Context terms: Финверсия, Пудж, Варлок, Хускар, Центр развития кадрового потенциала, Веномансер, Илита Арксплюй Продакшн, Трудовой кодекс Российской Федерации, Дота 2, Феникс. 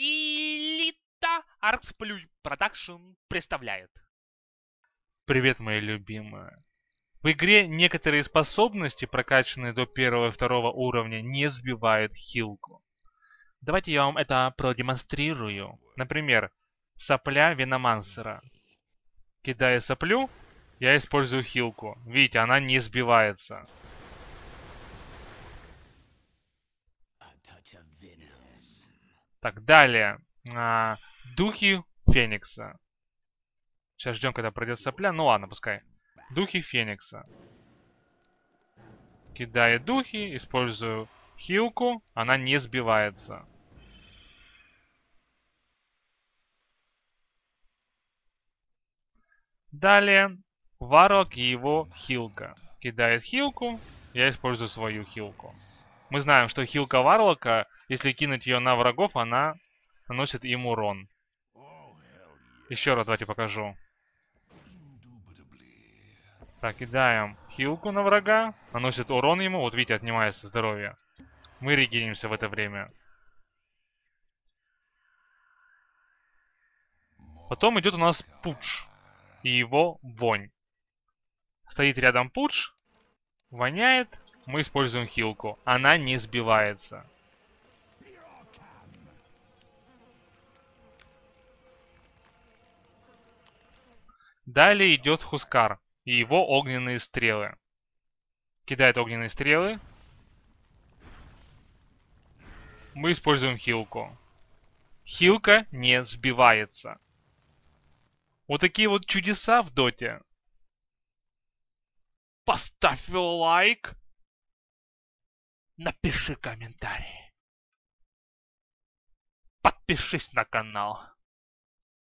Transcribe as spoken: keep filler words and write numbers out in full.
Илита Арксплюй Продакшн представляет. Привет, мои любимые. В игре некоторые способности, прокачанные до первого и второго уровня, не сбивают хилку. Давайте я вам это продемонстрирую. Например, сопля Веномансера. Кидая соплю, я использую хилку. Видите, она не сбивается. Так, далее. А, духи Феникса. Сейчас ждем, когда пройдет сопля. Ну ладно, пускай. Духи Феникса. Кидаю духи, использую хилку. Она не сбивается. Далее. Варлок и его хилка. Кидает хилку, я использую свою хилку. Мы знаем, что хилка Варлока, если кинуть ее на врагов, она наносит им урон. Еще раз давайте покажу. Так, кидаем хилку на врага, наносит урон ему. Вот видите, отнимается здоровье. Мы регенеримся в это время. Потом идет у нас Пудж и его вонь. Стоит рядом Пудж, воняет, мы используем хилку. Она не сбивается. Далее идет Хускар и его огненные стрелы. Кидает огненные стрелы. Мы используем хилку. Хилка не сбивается. Вот такие вот чудеса в доте. Поставь лайк. Напиши комментарий. Подпишись на канал.